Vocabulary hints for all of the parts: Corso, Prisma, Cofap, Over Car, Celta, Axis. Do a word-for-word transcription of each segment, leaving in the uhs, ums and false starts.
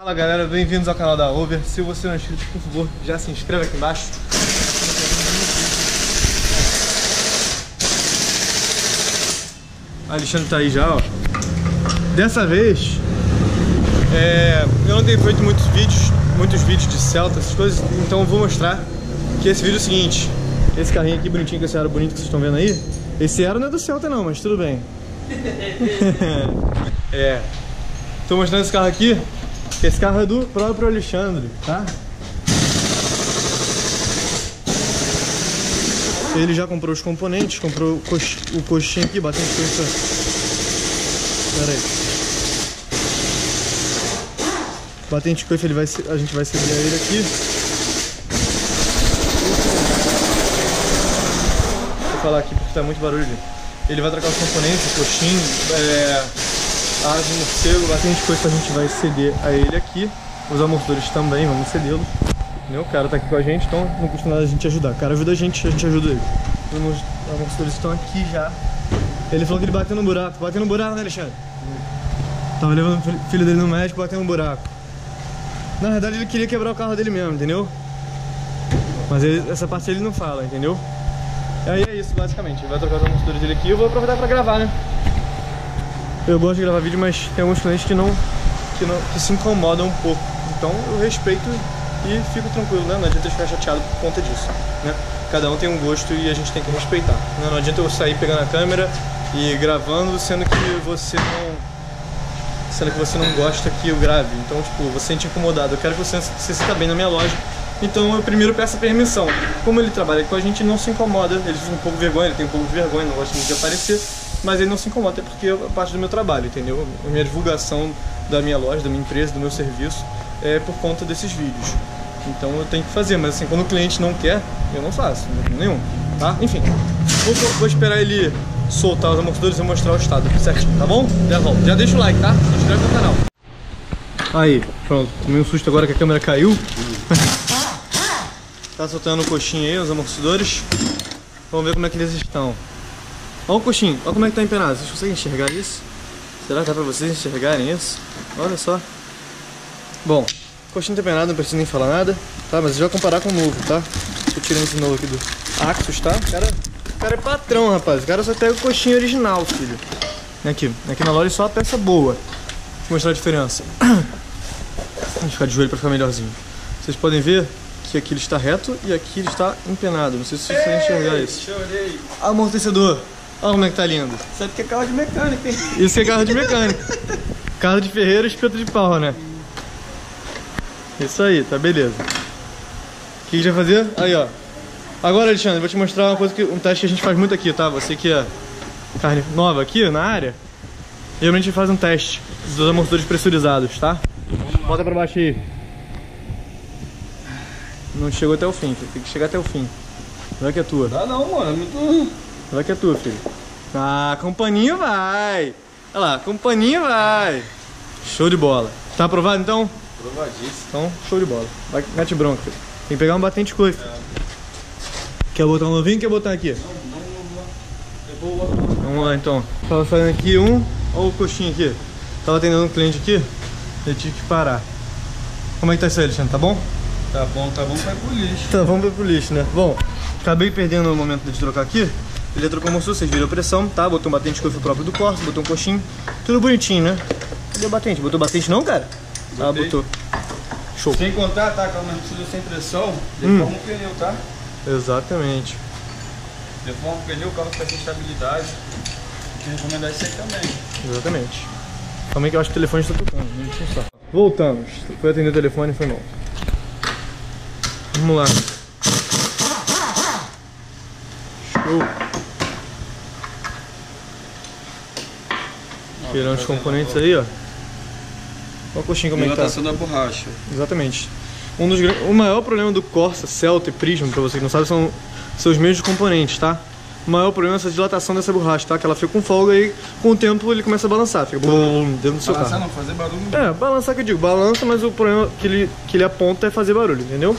Fala galera, bem-vindos ao canal da Over. Se você não é inscrito, por favor, já se inscreva aqui embaixo. A Alexandre tá aí já, ó. Dessa vez, é, eu não tenho feito muitos vídeos, muitos vídeos de Celta, essas coisas, então eu vou mostrar que esse vídeo é o seguinte. Esse carrinho aqui bonitinho, com esse aro bonito que vocês estão vendo aí, esse aro não é do Celta não, mas tudo bem. É, tô mostrando esse carro aqui. Esse carro é do próprio Alexandre, tá? Ele já comprou os componentes, comprou o, cox... o coxinho aqui, batendo coxa. Pera aí. Batente coxa, ele vai a gente vai segurar ele aqui. Vou falar aqui porque tá muito barulho. Ele vai trocar os componentes, o coxinho, é... asa de morcego, bastante coisa que a gente vai ceder a ele aqui. Os amortecedores também, vamos cedê-los. O cara tá aqui com a gente, então não custa nada a gente ajudar. O cara ajuda a gente, a gente ajuda ele. Os amortecedores estão aqui já. Ele falou que ele bateu no buraco. Bateu no buraco, né, Alexandre? Sim. Tava levando o filho dele no médico, bateu no buraco. Na verdade, ele queria quebrar o carro dele mesmo, entendeu? Mas ele, essa parte ele não fala, entendeu? E aí é isso, basicamente. Ele vai trocar os amortecedores dele aqui e eu vou aproveitar pra gravar, né? Eu gosto de gravar vídeo, mas tem alguns clientes que não, que não que se incomodam um pouco. Então eu respeito e fico tranquilo, né? Não adianta ficar chateado por conta disso, né? Cada um tem um gosto e a gente tem que respeitar, né? Não adianta eu sair pegando a câmera e gravando, sendo que você não, sendo que você não gosta que eu grave. Então, tipo, você se sente incomodado. Eu quero que você se sinta bem na minha loja. Então eu primeiro peço a permissão. Como ele trabalha com a gente, não se incomoda. Ele fica um pouco de vergonha, ele tem um pouco de vergonha, não gosta muito de aparecer. Mas ele não se incomoda, até porque é parte do meu trabalho, entendeu? A minha divulgação da minha loja, da minha empresa, do meu serviço é por conta desses vídeos. Então eu tenho que fazer, mas assim, quando o cliente não quer, eu não faço, nenhum, tá? Enfim, vou, vou esperar ele soltar os amortecedores e mostrar o estado certinho, tá bom? Já volto, já deixa o like, tá? Se inscreve no canal. Aí, pronto, tomei um susto agora que a câmera caiu. Tá soltando o coxinho aí, os amortecedores. Vamos ver como é que eles estão. Olha o coxinho, olha como é que tá empenado. Vocês conseguem enxergar isso? Será que dá pra vocês enxergarem isso? Olha só. Bom, o coxinho tá empenado, não preciso nem falar nada, tá? Mas eu já vou comparar com o novo, tá? Tô tirando esse novo aqui do Axis, tá? O cara, o cara é patrão, rapaz. O cara só pega o coxinho original, filho. Aqui, aqui na loja é só a peça boa. Vou mostrar a diferença. Vou ficar de joelho pra ficar melhorzinho. Vocês podem ver que aqui ele está reto e aqui ele está empenado. Não sei se vocês conseguem enxergar isso. Chorei. Amortecedor. Olha como é que tá lindo. Sabe que é carro de mecânico, hein? Isso é carro de mecânico. Carro de ferreiro e espeto de pau, né? Isso aí, tá beleza. O que a gente vai fazer? Aí, ó. Agora, Alexandre, vou te mostrar uma coisa que, um teste que a gente faz muito aqui, tá? Você que é carne nova aqui, na área. Geralmente a gente faz um teste dos amortecedores pressurizados, tá? Bota pra baixo aí. Não chegou até o fim, filho. Tem que chegar até o fim. Vai que é tua. Dá não, mano. Muito... Vai que é tua, filho. Ah, a campaninha vai. Olha lá, a campaninha vai. Show de bola. Tá aprovado, então? Aprovadíssimo. Então, show de bola. Vai, mete bronca, filho. Tem que pegar um batente coifa. É. Quer botar um novinho ou quer botar aqui? Não, não, não. Eu vou botar. Vamos lá, então. Tava fazendo aqui um... Olha o coxinho aqui. Tava atendendo um cliente aqui. Eu tive que parar. Como é que tá isso aí, Alexandre? Tá bom? Tá bom, tá bom pra ir pro lixo. Tá bom pra ir pro lixo, né? Bom, acabei perdendo o momento de trocar aqui. Ele trocou o moço, vocês viram a pressão, tá? Botou um batente coifa próprio do Corso, botou um coxinho. Tudo bonitinho, né? Cadê o batente? Botou batente não, cara? Botei. Ah, botou. Show. Sem contar, tá? Calma, não precisa sem pressão. Deforma hum. o pneu, tá? Exatamente. Deforma o pneu, o carro fica sem estabilidade. Tem que recomendar isso aí também. Exatamente. Calma aí que eu acho que o telefone está tocando, não pensar. Voltamos. Foi atender o telefone e foi mal. Vamos lá. Show. Tirando os componentes aí, ó. Olha o coxinho como é que tá. Dilatação da borracha. Exatamente. Um dos, o maior problema do Corsa, Celta e Prisma, pra você que não sabe, são, são os mesmos componentes, tá? O maior problema é essa dilatação dessa borracha, tá? Que ela fica com folga e com o tempo ele começa a balançar. Fica bum, dentro do seu carro. Balançar não, fazer barulho. É, balançar que eu digo, balança, mas o problema que ele, que ele aponta é fazer barulho, entendeu?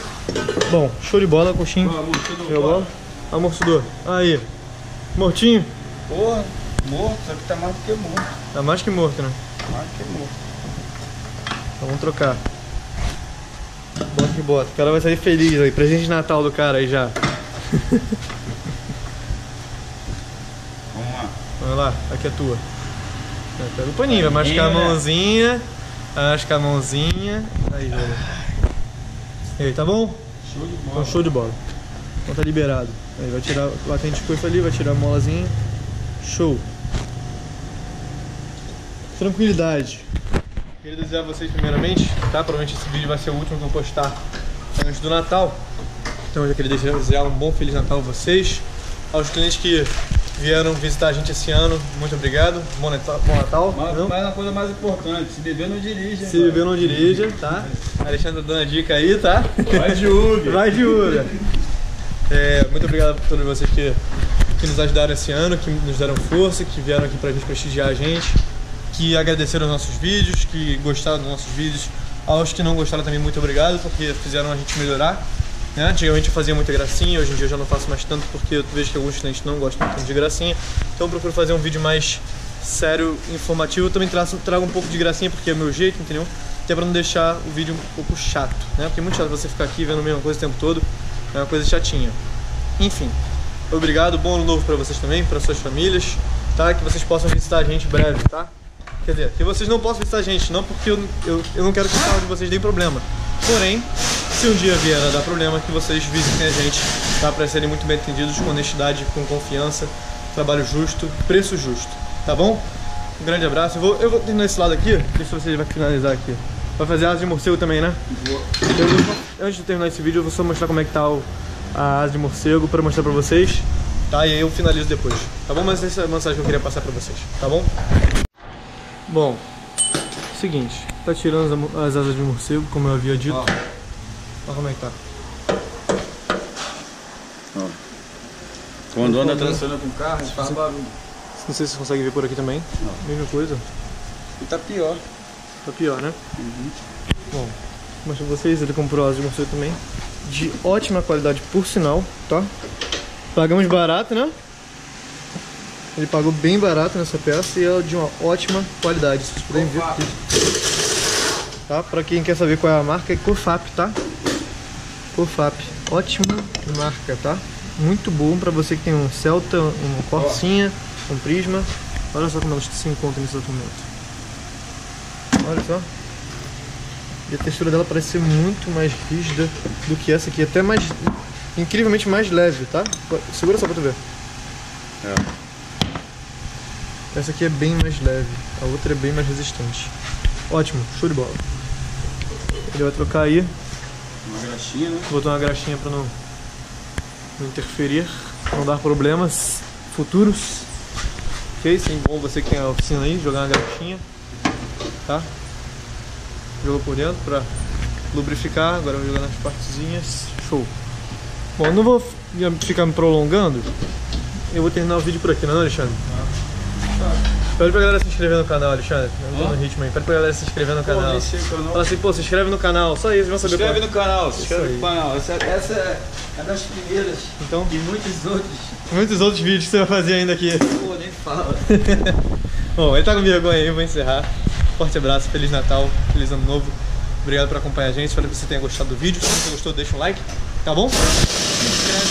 Bom, show de bola, coxinho. Amortecedor. Amortecedor. Aí. Mortinho. Porra. Morto, só que tá mais do que morto. Tá mais que morto, né? Mais do que morto. Então vamos trocar. Bota que bota. O cara vai sair feliz aí. Presente de Natal do cara aí já. Vamos lá. Vai lá, aqui é tua. Pega o paninho, vai machucar a mãozinha. Machucar a mãozinha. Aí, velho. E aí, tá bom? Show de bola. Então, show de bola. Então tá liberado. Aí vai tirar o latente de coifa ali, vai tirar a molazinha. Show. Tranquilidade. Queria desejar a vocês primeiramente, tá? Provavelmente esse vídeo vai ser o último que eu postar antes do Natal. Então eu já queria desejar um bom Feliz Natal a vocês. Aos clientes que vieram visitar a gente esse ano, muito obrigado. Bom Natal. Bom Natal. Mas, mas uma coisa mais importante, se beber não dirija. Se beber não dirija, tá? Alexandre dando a dica aí, tá? Vai de Uber. Vai de Uber. É, muito obrigado a todos vocês que, que nos ajudaram esse ano, que nos deram força, que vieram aqui pra gente prestigiar a gente, que agradeceram os nossos vídeos, que gostaram dos nossos vídeos. Aos que não gostaram também, muito obrigado, porque fizeram a gente melhorar. Né? Antigamente eu fazia muita gracinha, hoje em dia eu já não faço mais tanto, porque eu vejo que alguns clientes não gostam tanto de gracinha. Então eu procuro fazer um vídeo mais sério, informativo. Eu também traço, trago um pouco de gracinha, porque é o meu jeito, entendeu? Que é pra não deixar o vídeo um pouco chato, né? Porque é muito chato você ficar aqui vendo a mesma coisa o tempo todo. É uma coisa chatinha. Enfim, obrigado, bom ano novo pra vocês também, pra suas famílias, tá? Que vocês possam visitar a gente em breve, tá? Quer dizer, que vocês não possam visitar a gente, não porque eu, eu, eu não quero que o canal de vocês dê problema. Porém, se um dia vier a dar problema, que vocês visitem a gente, tá? Pra serem muito bem atendidos, com honestidade, com confiança, trabalho justo, preço justo, tá bom? Um grande abraço. Eu vou, eu vou terminar esse lado aqui, ver se vocês vão finalizar aqui. Vai fazer asa de morcego também, né? Boa. Eu, antes de terminar esse vídeo, eu vou só mostrar como é que tá o, a asa de morcego pra mostrar pra vocês. Tá? E aí eu finalizo depois. Tá bom? Mas essa é a mensagem que eu queria passar pra vocês. Tá bom? Bom, seguinte. Tá tirando as asas de morcego, como eu havia dito. Ó. Olha como é que tá. Ó. Quando anda transando com o carro, faz você... barulho. Não sei se vocês conseguem ver por aqui também. Não. Mesma coisa. E tá pior. Tá pior, né? Uhum. Bom, mostro pra vocês, ele comprou asa de morcego também. De ótima qualidade, por sinal, tá? Pagamos barato, né? Ele pagou bem barato nessa peça e é de uma ótima qualidade. Vocês podem ver aqui. Tá? Pra quem quer saber qual é a marca, é Cofap, tá? Cofap. Ótima marca, tá? Muito bom pra você que tem um Celta, um Corsinha, um Prisma. Olha só como elas se encontram nesse documento. Olha só. E a textura dela parece ser muito mais rígida do que essa aqui. Até mais... incrivelmente mais leve, tá? Segura só pra tu ver. É. Essa aqui é bem mais leve. A outra é bem mais resistente. Ótimo. Show de bola. Ele vai trocar aí. Uma graxinha, né? Botar uma graxinha pra não... não interferir. Não dar problemas futuros. Ok? Sim, bom você que tem a oficina aí. Jogar uma graxinha. Tá? Jogou por dentro pra lubrificar, agora eu vou jogar nas partezinhas, show. Bom, eu não vou ficar me prolongando, eu vou terminar o vídeo por aqui, não é, Alexandre? Ah. Pede pra galera se inscrever no canal, Alexandre, eu tô no ritmo aí, pede pra galera se inscrever no canal. Pô, canal. Fala assim, pô, se inscreve no canal, só isso, vão saber. Se inscreve no canal, se inscreve no canal, essa, essa é das primeiras então, e muitos outros. Muitos outros vídeos que você vai fazer ainda aqui. Pô, nem fala. Bom, ele tá com vergonha aí, eu vou encerrar. Forte abraço, Feliz Natal, Feliz Ano Novo. Obrigado por acompanhar a gente, espero que você tenha gostado do vídeo. Se você gostou, deixa um like, tá bom? Se inscreve.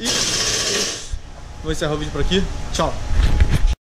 E é isso. Vou encerrar o vídeo por aqui. Tchau.